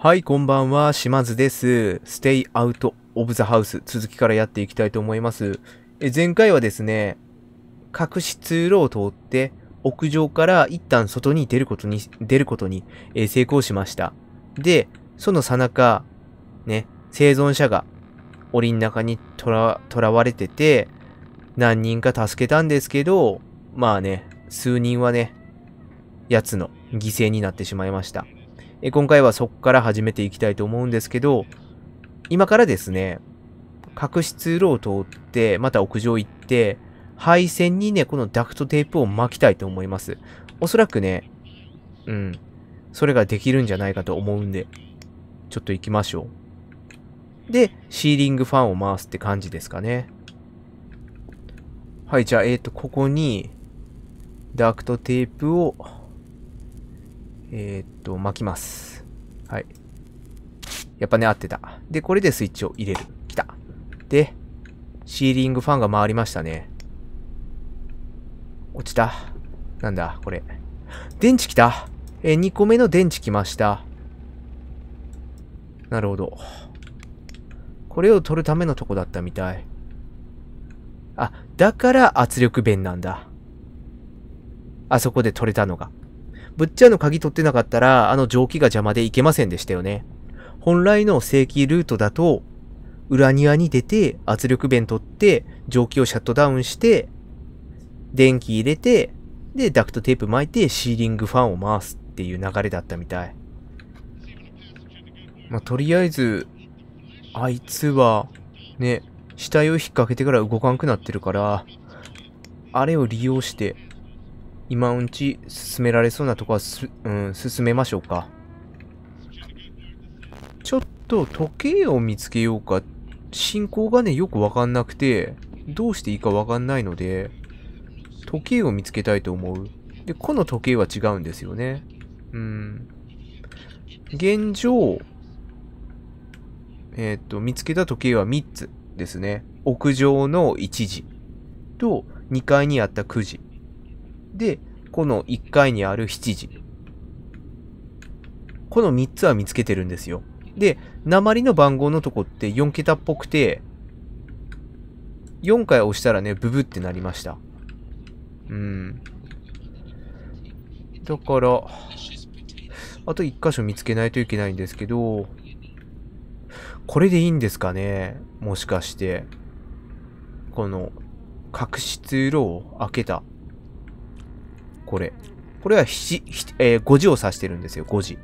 はい、こんばんは、島津です。Stay Out of the House。続きからやっていきたいと思います。前回はですね、隠し通路を通って、屋上から一旦外に出ることに成功しました。で、そのさなか、ね、生存者が檻の中に囚われてて、何人か助けたんですけど、まあね、数人はね、奴の犠牲になってしまいました。今回はそこから始めていきたいと思うんですけど、今からですね、隠し通路を通って、また屋上行って、配線にね、このダクトテープを巻きたいと思います。おそらくね、それができるんじゃないかと思うんで、ちょっと行きましょう。で、シーリングファンを回すって感じですかね。はい、じゃあ、ここに、ダクトテープを、巻きます。はい。やっぱね、合ってた。で、これでスイッチを入れる。きた。で、シーリングファンが回りましたね。落ちた。なんだ、これ。電池きた。2個目の電池きました。なるほど。これを取るためのとこだったみたい。あ、だから圧力弁なんだ。あそこで取れたのが。ブッチャーの鍵取ってなかったら、あの蒸気が邪魔でいけませんでしたよね。本来の正規ルートだと、裏庭に出て、圧力弁取って、蒸気をシャットダウンして、電気入れて、で、ダクトテープ巻いて、シーリングファンを回すっていう流れだったみたい。まあ、とりあえず、あいつは、ね、死体を引っ掛けてから動かんくなってるから、あれを利用して、今うんち進められそうなとこは進めましょうか。ちょっと時計を見つけようか。進行がね、よくわかんなくて、どうしていいかわかんないので、時計を見つけたいと思う。で、この時計は違うんですよね。現状、見つけた時計は3つですね。屋上の1時と2階にあった9時。で、この1階にある7時。この3つは見つけてるんですよ。で、鉛の番号のとこって4桁っぽくて、4回押したらね、ブブってなりました。だから、あと1箇所見つけないといけないんですけど、これでいいんですかね？もしかして。この、隠し通路を開けた。これは5時を指してるんですよ、5時。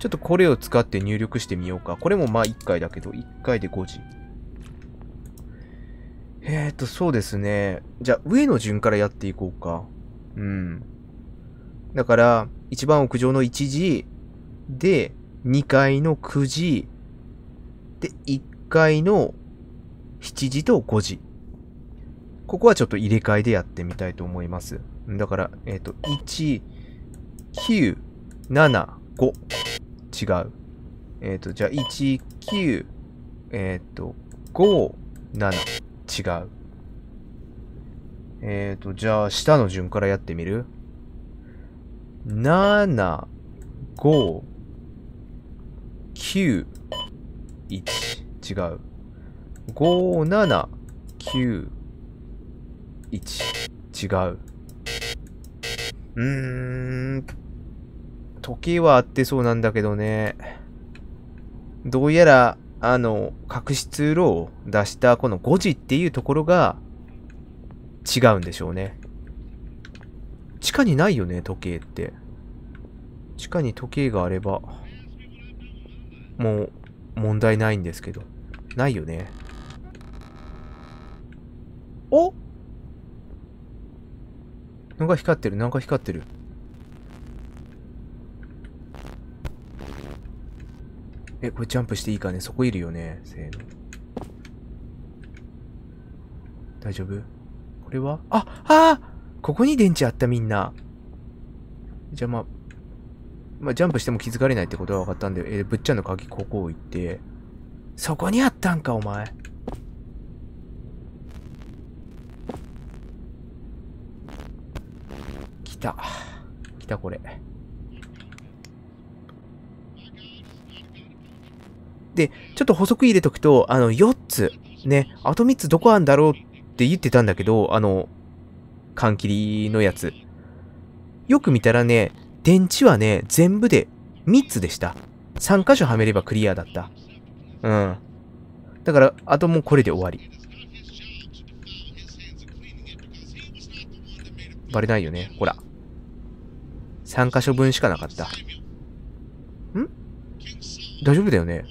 ちょっとこれを使って入力してみようか。これもまあ1回だけど、1回で5時。そうですね。じゃあ、上の順からやっていこうか。だから、一番屋上の1時、で、2階の9時、で、1階の7時と5時。ここはちょっと入れ替えでやってみたいと思います。だから、1、9、7、5。違う。じゃあ、1、9、5、7。違う。じゃあ、下の順からやってみる？ 7、5、9、1。違う。5、7、9、1、違う。時計は合ってそうなんだけどね。どうやら、隠し通路を出したこの5時っていうところが違うんでしょうね。地下にないよね、時計って。地下に時計があれば、もう問題ないんですけど。ないよね。お！なんか光ってる。これジャンプしていいかね？そこいるよね？せーの。大丈夫？これは？ここに電池あったみんな。じゃあまあ、ジャンプしても気づかれないってことは分かったんで、ぶっちゃんの鍵ここ置いて、そこにあったんか、お前。来た。きたこれ。で、ちょっと補足入れとくと、4つ、ね、あと3つどこあんだろうって言ってたんだけど、缶切りのやつ。よく見たらね、電池はね、全部で3つでした。3箇所はめればクリアだった。うん。だから、あともうこれで終わり。バレないよね。ほら。3箇所分しかなかった。ん？大丈夫だよね。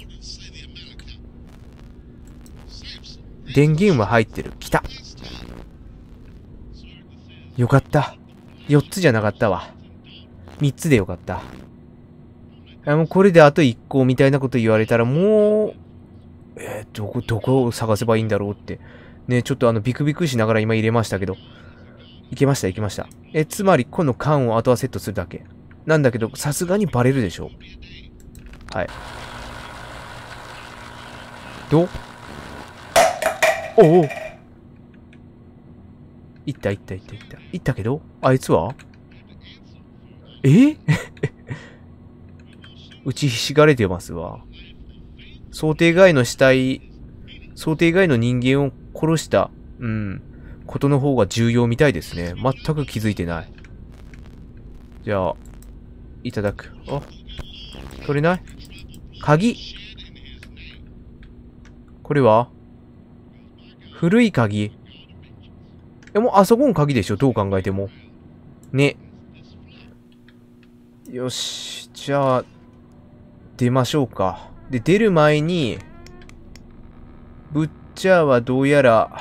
電源は入ってる。来た。よかった。4つじゃなかったわ。3つでよかった。もうこれであと1個みたいなこと言われたらもう、どこを探せばいいんだろうって。ね、ちょっとビクビクしながら今入れましたけど。いけました、いけました。つまり、この缶をあとはセットするだけ。なんだけど、さすがにバレるでしょ。はい。おお。いったけど、あいつは打ちひしがれてますわ。想定外の人間を殺した、ことの方が重要みたいですね。全く気づいてない。じゃあ、いただく。あ、取れない？鍵！これは？古い鍵。もうあそこの鍵でしょ、どう考えても。ね。よし、じゃあ、出ましょうか。で、出る前に、ブッチャーはどうやら、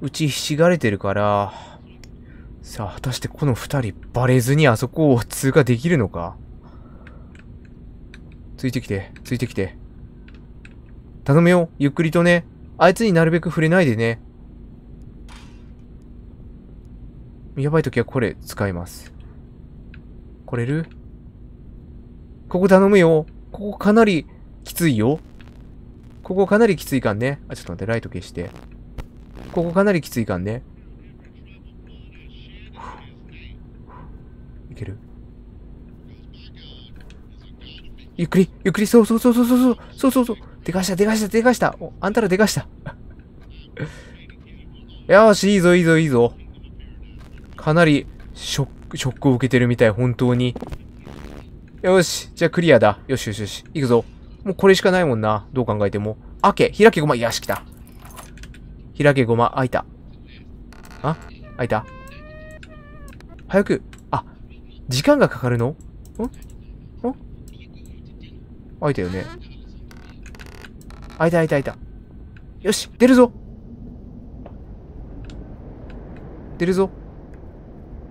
打ちひしがれてるから、さあ、果たしてこの二人バレずにあそこを通過できるのか？ついてきて、ついてきて。頼むよ、ゆっくりとね。あいつになるべく触れないでね。やばいときはこれ使います。来れる？ここ頼むよ。ここかなりきついよ。ここかなりきついかんね。あ、ちょっと待って、ライト消して。ここかなりきついかんね。いける？ゆっくり、ゆっくり、そう。でかした。お、あんたらでかした。よし、いいぞ。かなりショックを受けてるみたい、本当に。よし、じゃあクリアだ。よし。行くぞ。もうこれしかないもんな。どう考えても。開け、開けごま。よし、来た。開けごま、開いた。あ？開いた？早く。あ、時間がかかるの？ん？開いたよね。開いた。よし、出るぞ。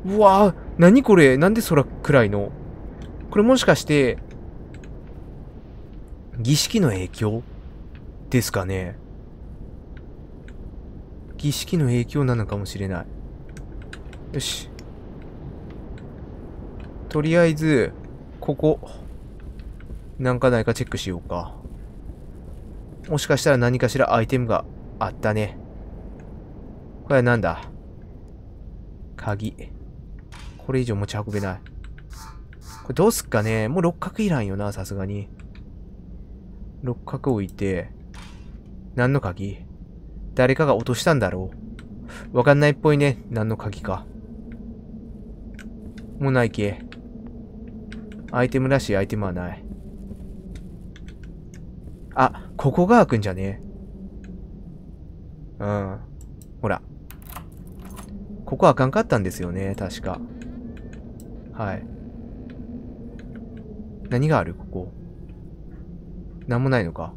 うわぁ、何これ？なんで空暗いの？これもしかして、儀式の影響ですかね。儀式の影響なのかもしれない。よし。とりあえず、ここ、なんかないかチェックしようか。もしかしたら何かしらアイテムがあったね。これはなんだ？鍵。これ以上持ち運べない。これどうすっかね。もう六角いらんよな、さすがに。六角置いて、何の鍵？誰かが落としたんだろう。わかんないっぽいね。何の鍵か。もうないけ。アイテムらしいアイテムはない。あ、ここが開くんじゃね？うん。ほら。ここ開かんかったんですよね。確か。はい。何がある？ここ。なんもないのか。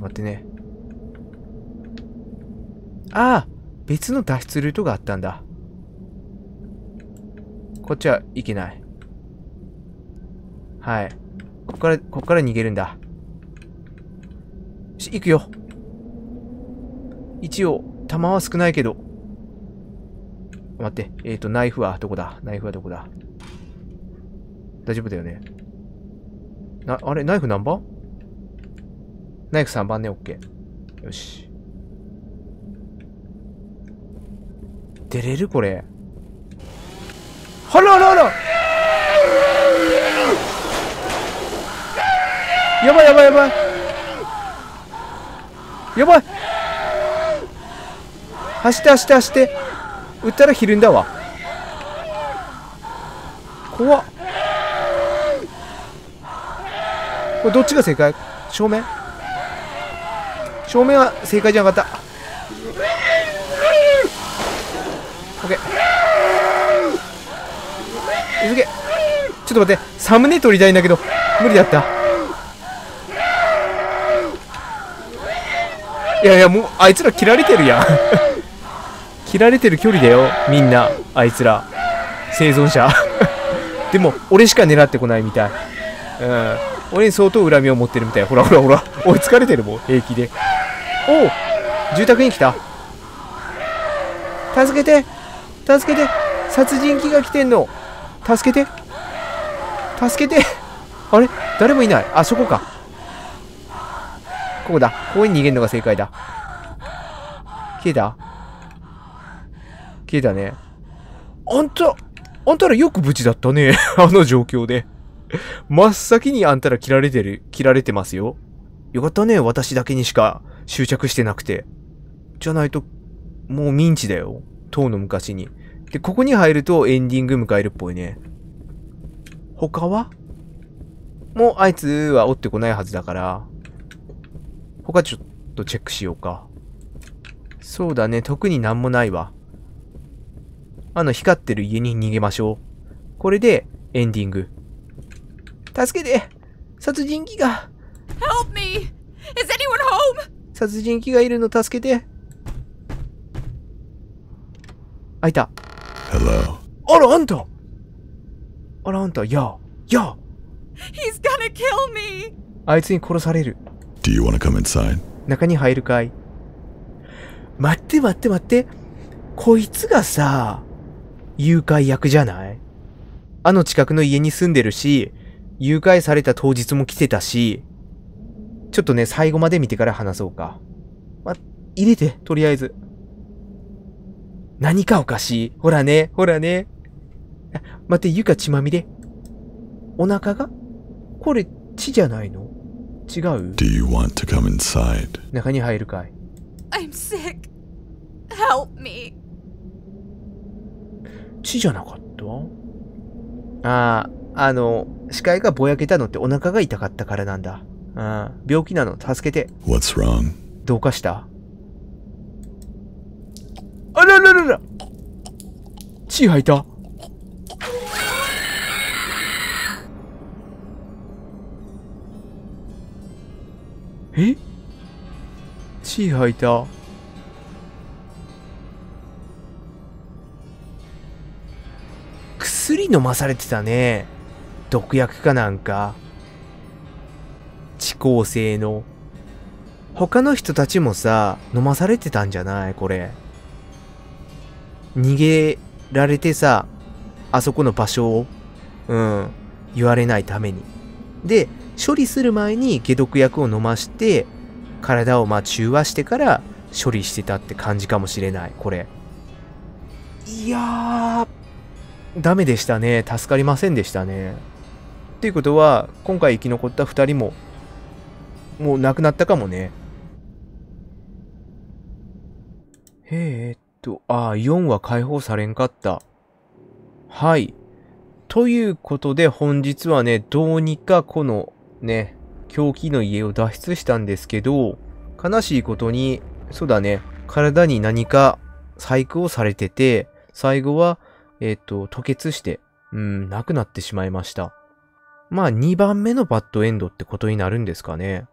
待ってね。ああ！別の脱出ルートがあったんだ。こっちは行けない。はい。こっから逃げるんだ。行くよ。一応、弾は少ないけど。待って。ナイフはどこだ？大丈夫だよね。あれ？ナイフ何番？ナイフ3番ね、オッケー。よし。出れるこれ。あらあらあら、やばいやばいやばいやばい、走って走って走って、撃ったらひるんだわ、怖っ。これどっちが正解？正面？正面は正解じゃなかった。オッケー。急げ。ちょっと待って、サムネ撮りたいんだけど無理だった。いやいや、もうあいつら切られてるやん。切られてる距離だよ、みんなあいつら生存者。でも俺しか狙ってこないみたい。うん。俺に相当恨みを持ってるみたい。ほらほらほら、追いつかれてるもん平気で。おお、住宅に来た。助けて助けて、殺人鬼が来てんの。助けて助けて。あれ、誰もいない。あそこか、ここだ。ここに逃げるのが正解だ。消えた消えたね。あんたらよく無事だったね。あの状況で真っ先にあんたら切られてますよ。よかったね、私だけにしか執着してなくて。じゃないと、もうミンチだよ。とうの昔に。で、ここに入るとエンディング迎えるっぽいね。他はもうあいつは追ってこないはずだから。他ちょっとチェックしようか。そうだね、特になんもないわ。光ってる家に逃げましょう。これでエンディング。助けて、殺人鬼が。Help me. Is anyone home? 殺人鬼がいるの、助けて。あいた。Hello. あら、あんた。あら、あんた、やあ。He's gonna kill me. あいつに殺される。Do you wanna come inside? 中に入るかい？待って。こいつがさ、誘拐役じゃない？近くの家に住んでるし、誘拐された当日も来てたし、ちょっとね、最後まで見てから話そうか。入れて、とりあえず。何かおかしい。ほらね。待って、床血まみれ。お腹が？これ、血じゃないの？違う？ Do you want to come inside? 中に入るかい？ I'm sick. Help me. 血じゃなかった？視界がぼやけたのってお腹が痛かったからなんだ。病気なの、助けて。What's wrong? どうかした？あらららら、血吐いた。え？血吐いた。薬飲まされてたね。毒薬かなんか。遅効性の。他の人たちもさ、飲まされてたんじゃないこれ。逃げられてさ、あそこの場所を、言われないために。で、処理する前に解毒薬を飲まして、体を中和してから処理してたって感じかもしれない、これ。いやー、ダメでしたね。助かりませんでしたね。っていうことは、今回生き残った2人も、もう亡くなったかもね。4は解放されんかった。はい。ということで、本日はね、どうにかこのね、狂気の家を脱出したんですけど、悲しいことに、そうだね、体に何か細工をされてて、最後は、吐血して、亡くなってしまいました。まあ2番目のバッドエンドってことになるんですかね。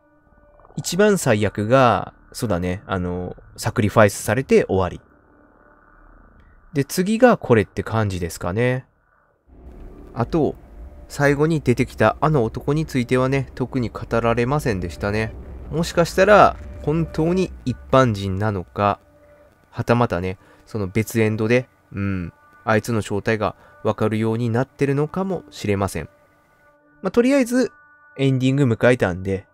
一番最悪が、そうだね、サクリファイスされて終わり。で、次がこれって感じですかね。あと、最後に出てきたあの男についてはね、特に語られませんでしたね。もしかしたら、本当に一般人なのか、はたまたね、その別エンドで、あいつの正体がわかるようになってるのかもしれません。とりあえず、エンディング迎えたんで、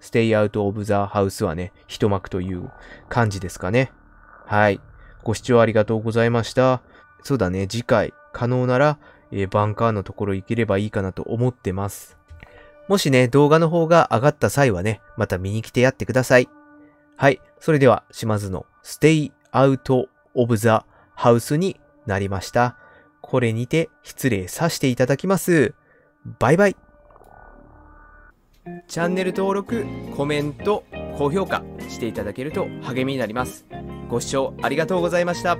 Stay Out of the House はね、一幕という感じですかね。はい。ご視聴ありがとうございました。そうだね、次回、可能なら、バンカーのところ行ければいいかなと思ってます。もしね、動画の方が上がった際はね、また見に来てやってください。はい。それでは、島津の Stay Out of the House になりました。これにて失礼させていただきます。バイバイ。チャンネル登録、コメント、高評価していただけると励みになります。ご視聴ありがとうございました。